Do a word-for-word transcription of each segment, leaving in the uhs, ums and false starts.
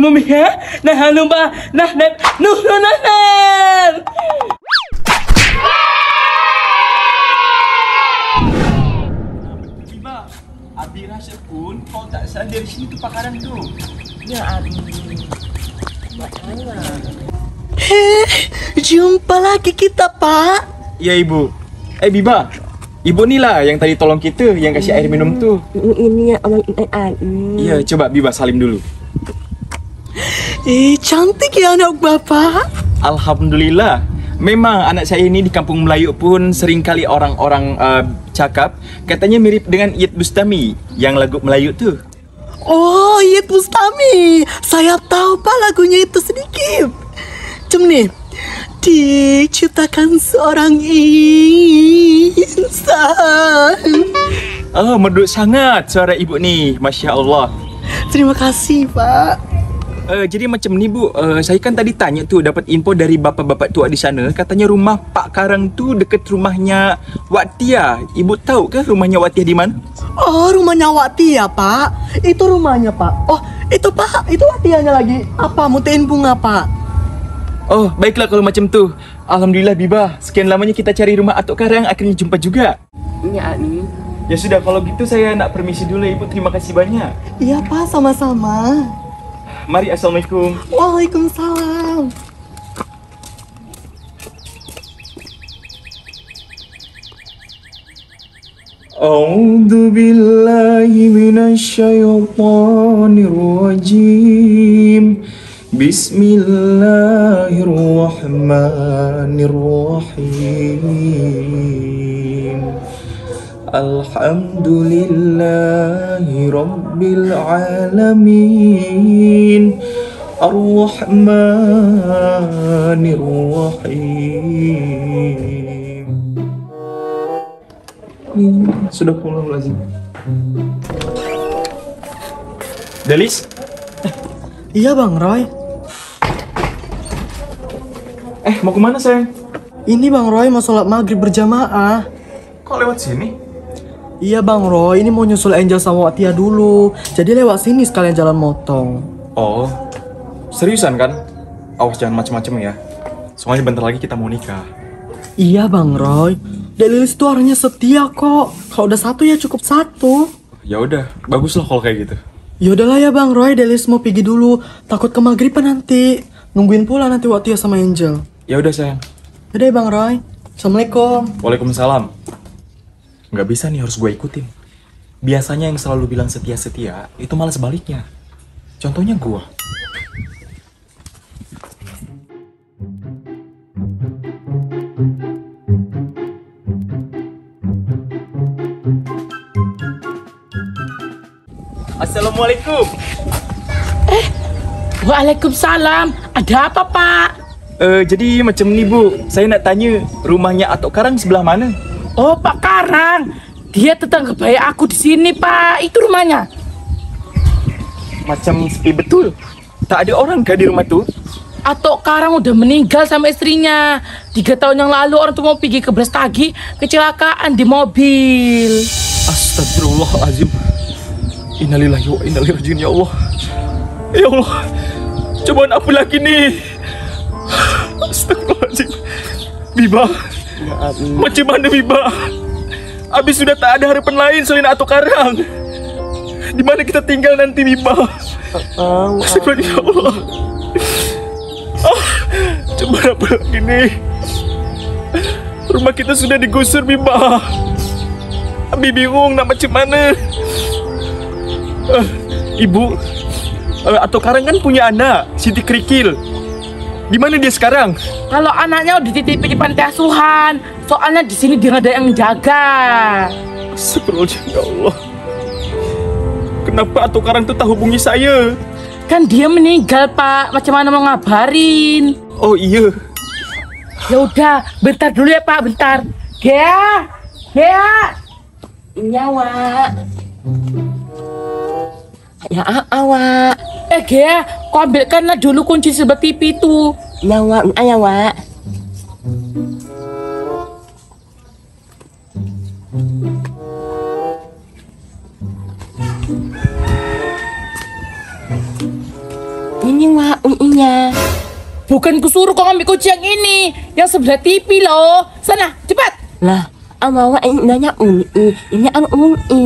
Mumia, nah lumba, nah nep, nuh nuh nah nep. Tiba, Abi rasa pun kau tak sadar dari sini kebakaran tu. Ya Abi, bagaimana? Heh, jumpa lagi kita Pak. Ya Ibu. Eh Biba, Ibu ni lah yang tadi tolong kita, yang kasih air minum tu. Ini yang abang Ian. Iya, coba Biba salim dulu. Eh, cantik ya anak bapak. Alhamdulillah. Memang anak saya ini di kampung Melayu pun seringkali orang-orang uh, cakap katanya mirip dengan Iyeth Bustami yang lagu Melayu tuh. Oh, Iyeth Bustami. Saya tahu Pak lagunya itu sedikit. Cem nih, diciptakan seorang insan. Oh, merdu sangat suara ibu nih. Masya Allah. Terima kasih Pak. Uh, jadi macam ni Bu, uh, saya kan tadi tanya tu dapat info dari bapak-bapak tua di sana. Katanya rumah Pak Karang tu dekat rumahnya Watia. Ibu tahu ke rumahnya Watia di mana? Oh, rumahnya Watia Pak. Itu rumahnya Pak. Oh, itu Pak, itu Watianya lagi. Apa, mutiin bunga Pak? Oh, baiklah kalau macam tu. Alhamdulillah Biba, sekian lamanya kita cari rumah Atok Karang, akhirnya jumpa juga. Ya, Ani. Ya sudah, kalau gitu saya nak permisi dulu Ibu. Terima kasih banyak. Iya Pak, sama-sama. Mari, assalamualaikum. Waalaikumsalam. A'udzu billahi minasyaitonir rajim. Bismillahirrahmanirrahim. Alhamdulillahi Rabbil Alamin. Ar-Rahmanir-Rahim. Sudah pulang lagi. Delis? Eh, iya Bang Roy. Eh, mau kemana sayang? Ini Bang Roy mau sholat maghrib berjamaah. Kok lewat sini? Iya Bang Roy, ini mau nyusul Angel sama Watia dulu. Jadi lewat sini sekalian jalan motong. Oh, seriusan kan? Awas jangan macem-macem ya. Soalnya bentar lagi kita mau nikah. Iya Bang Roy, Delilis tuh orangnya setia kok. Kalau udah satu ya cukup satu. Ya udah, baguslah kalau kayak gitu. Yaudahlah ya Bang Roy, Delilis mau pergi dulu. Takut ke maghriban nanti. Nungguin pula nanti Watia sama Angel. Ya udah sayang. Yaudah ya Bang Roy, assalamualaikum. Waalaikumsalam. Nggak bisa nih, harus gue ikutin. Biasanya yang selalu bilang setia-setia, itu malah sebaliknya. Contohnya gue. Assalamualaikum. Eh, waalaikumsalam. Ada apa, Pak? Uh, jadi macam nih, Bu. Saya nak tanya, rumahnya Atok Karang sebelah mana? Oh, Pak Karang. Dia tetangga baik aku di sini, Pak. Itu rumahnya. Macam sepi betul. Tak ada orang kah di rumah tu? Atok Karang udah meninggal sama istrinya. Tiga tahun yang lalu orang tu mau pergi ke Brastagi, kecelakaan di mobil. Astagfirullahaladzim. Innalillahi wa inna ilaihi rajiun. Ya Allah. Ya Allah. Cobaan apa lagi nih? Astagfirullahaladzim. Biba. Macam mana Biba? Abis sudah tak ada harapan lain selain Atok Karang. Di mana kita tinggal nanti Biba? Seperti ya Allah. Ah, coba apa ini? Rumah kita sudah digusur Biba. Abi bingung nak macam mana? Uh, Ibu, uh, Atok Karang kan punya anak, Siti Krikil. Di mana dia sekarang? Kalau anaknya udah dititipin di panti asuhan. Soalnya di sini dia ada yang menjaga. Astagfirullah ya Allah. Kenapa Atok Karang tuh tak hubungi saya? Kan dia meninggal, Pak. Macam mana mau ngabarin? Oh iya. Ya udah, bentar dulu ya, Pak. Bentar. Gea. Gea. Nyawa. Ya awak. Eh Gea, kau ambilkanlah dulu kunci sebelah T V itu. Nyawa, ayah wak. Ini U I-nya. Bukan kusuruh kau ambil kunci yang ini, yang sebelah T V loh. Sana, cepat. Lah, amawa ini nanya U I, ini an U I.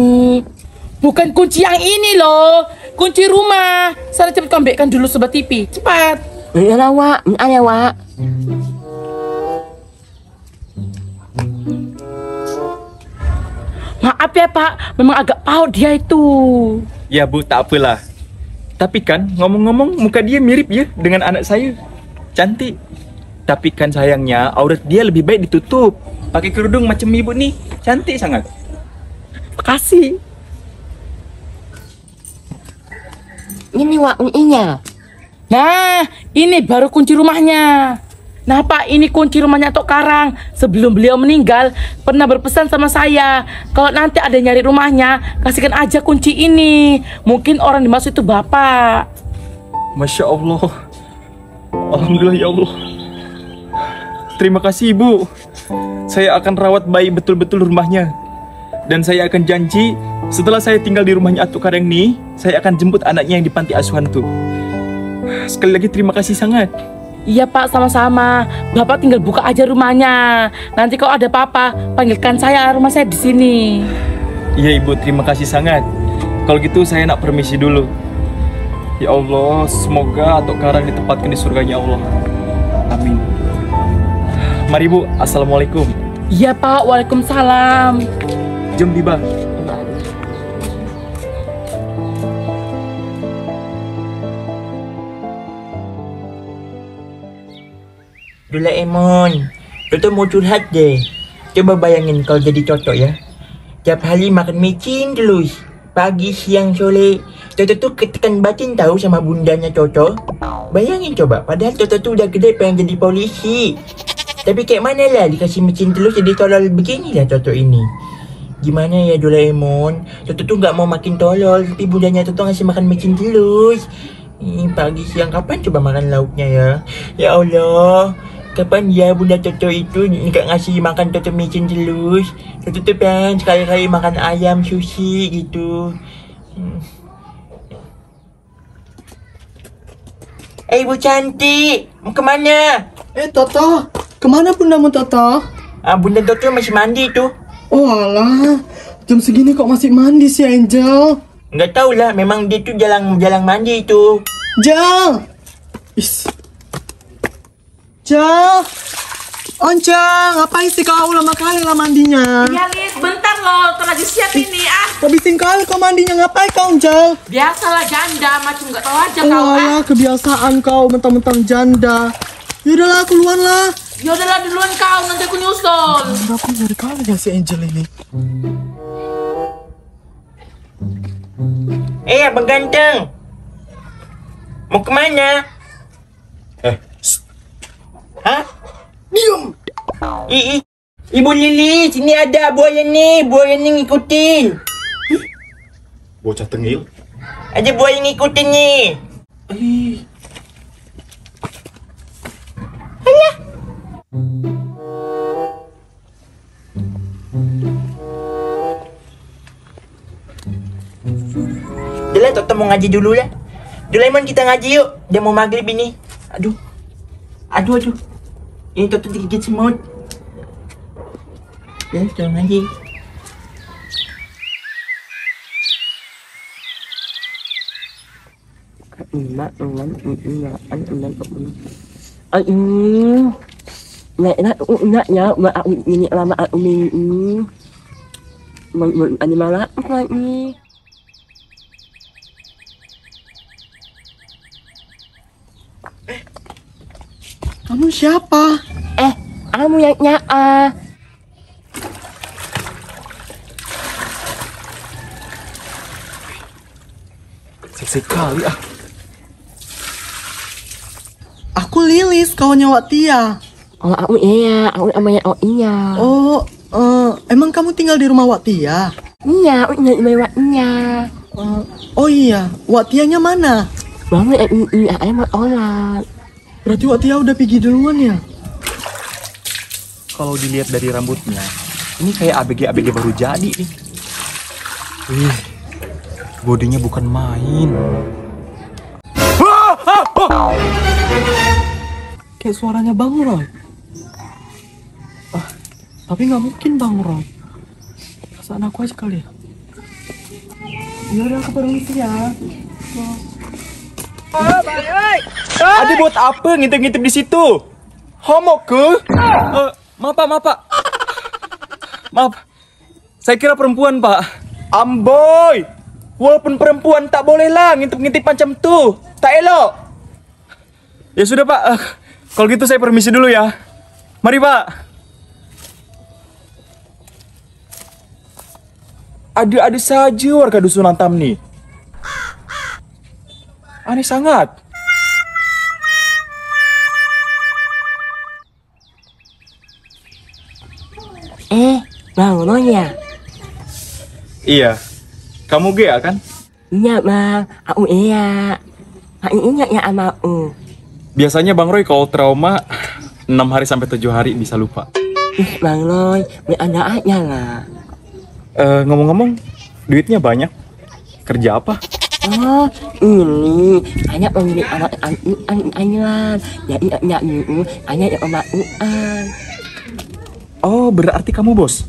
Bukan kunci yang ini loh, kunci rumah. Sana cepat kau ambilkan dulu sebelah T V, cepat. Iya lah, Wak. Iya, Wak. Maaf ya, Pak. Memang agak paut dia itu. Ya, Bu, tak apalah. Tapi kan, ngomong-ngomong, muka dia mirip ya dengan anak saya. Cantik, tapi kan sayangnya aurat dia lebih baik ditutup pakai kerudung macam ibu nih. Cantik sangat. Makasih. Ini Wak U I-nya. Nah, ini baru kunci rumahnya. Nah, Pak, ini kunci rumahnya Atok Karang. Sebelum beliau meninggal pernah berpesan sama saya, kalau nanti ada nyari rumahnya, kasihkan aja kunci ini. Mungkin orang dimaksud itu Bapak. Masya Allah. Alhamdulillah ya Allah. Terima kasih Ibu. Saya akan rawat baik betul-betul rumahnya. Dan saya akan janji, setelah saya tinggal di rumahnya Atok Karang ini, saya akan jemput anaknya yang di panti asuhan tuh. Sekali lagi terima kasih sangat. Iya Pak, sama-sama. Bapak tinggal buka aja rumahnya. Nanti kalau ada apa-apa, panggilkan saya, rumah saya di sini. Iya Ibu, terima kasih sangat. Kalau gitu saya nak permisi dulu. Ya Allah, semoga Atok Karang ditempatkan di surganya Allah. Amin. Mari Bu, assalamualaikum. Iya Pak, waalaikumsalam. Jom tiba. Doraemon, Toto mau curhat deh. Coba bayangin kalau jadi Toto ya. Tiap hari makan micin terus. Pagi, siang, sore, Toto tuh ketekan batin tahu sama bundanya Toto. Bayangin coba, padahal Toto tuh udah gede pengen jadi polisi. Tapi kayak mana lah dikasih mesin telur jadi tolol begini lah Toto ini. Gimana ya Doraemon, Toto tuh gak mau makin tolol, tapi bundanya Toto ngasih makan mesin telur. Ini pagi, siang, kapan coba makan lauknya ya? Ya Allah, kapan ya bunda Toto itu gak ngasih makan Toto micin telur? Toto tuh pengen sekali-kali makan ayam, sushi gitu. Hmm. Eh, Bu Cantik, mau kemana? Eh, Toto, kemana bundamu Toto? Ah, bunda Toto masih mandi tuh. Oh alah, jam segini kok masih mandi sih Angel? Nggak tahu lah, memang dia tuh jalan-jalan mandi itu. Jal! Is. Jal! Oncang, ngapain sih kau lama kali lah mandinya? Iya Lis, bentar loh, kau lagi siap ini ah. Kebiasaan kali kau mandinya, ngapain kau Jal? Biasalah janda, macam nggak tahu aja oh, kau ah. Kebiasaan kau, mentang-mentang janda. Yaudahlah, keluar lah. Yaudahlah, duluan kau, nanti aku nyusul. Kenapa nyari kali ya si Angel ini? Eh, Abang Ganteng, mau kemana? Eh, hah? Diam. I, I, Ibu Lily, sini ada buaya nih, buaya nih ngikutin. Bocah tengil. Ada buaya ngikutin nih. Ih. Alah. Dahlah, Toto mau ngaji dulu lah. Doraemon, kita ngaji yuk. Dia mau maghrib ini. Aduh. Aduh, aduh. Ini Toto digigit semut. Ya, kita ngaji. Enam, enam, enam, enam, enam. Aduh. Nek, nak, nak, ya. Maaf, ini lama, ini. Ini malah, ini. Kamu siapa? Eh, kamu yang nyaa. Seksi kali ah. Aku Lilis, kawannya Watia. Oh, aku iya, aku namanya oh iya. Oh, uh, emang kamu tinggal di rumah Watia? Iya, aku di rumah Watia. Uh, oh iya, Watianya mana? Bang, iya, iya, emang orang. Berarti Watia udah pergi duluan ya? Kalau dilihat dari rambutnya, ini kayak A B G A B G baru jadi nih. Wih, bodinya bukan main. Ah, ah, ah, Kayak suaranya Bang Roy. Ah, tapi nggak mungkin Bang Roy. Perasaan aku aja kali ya. Yaudah, aku permisi ya. Oh, Bang Roy. Ada buat apa ngintip-ngintip di situ? Homok ke? Uh, maaf, Pak, maaf, Pak. Maaf. Saya kira perempuan, Pak. Amboi. Walaupun perempuan tak bolehlah ngintip-ngintip macam tu. Tak elok. Ya sudah, Pak. Uh, kalau gitu saya permisi dulu ya. Mari, Pak. Ada-ada saja warga Dusun Antam nih. Aneh sangat. Eh, Bang Roy ya? Iya. Kamu gea kan? Iya, Bang. Aku iya. Aku ingat ya sama aku. Biasanya Bang Roy kalau trauma enam hari sampai tujuh hari bisa lupa. Ih, Bang Roy, ini ada aja lah. Ngomong-ngomong, uh, duitnya banyak. Kerja apa? Oh, ini hanya pemilik anak anjuran. Jadi hanya itu, hanya yang pemakuan. Oh, berarti kamu bos?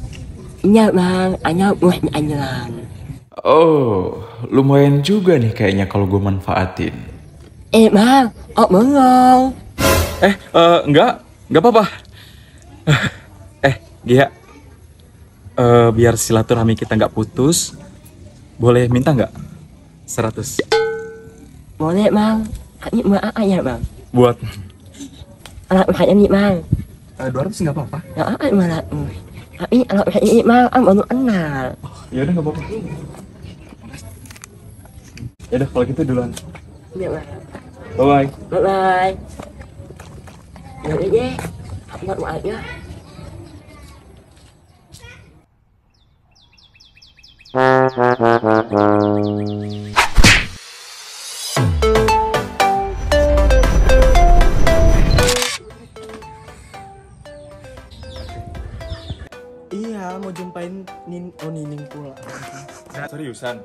Iya Bang, hanya bos di anjuran. Oh, lumayan juga nih kayaknya kalau gue manfaatin. Eh Bang, oh bengong. Eh, uh, enggak, enggak apa-apa. Eh, dia. Uh, biar silaturahmi kita nggak putus, boleh minta nggak seratus? Boleh Bang, ini mau apa ya Bang? Buat alat usaha ini Bang. Dua ratus nggak apa-apa? Nggak apa malah, tapi alat usaha ini Bang, aku baru kenal. Ya udah nggak apa-apa. Ya udah kalau gitu duluan. Ya Bang. Bye bye. Bye bye. Ya udah deh, aku mau aja. Iya, mau jumpain Nin oh Nining pula. Seriusan?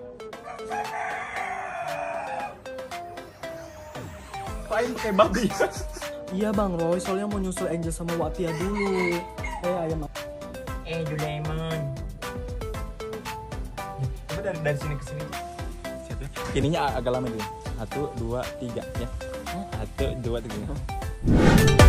Paling kayak babi. Iya Bang Roy, soalnya mau nyusul Angel sama Watia dulu. Eh ayam. Eh Doraemon. Dari, dari sini ke sini ininya agak lama dia. Satu, dua, tiga ya. Satu, dua, tiga.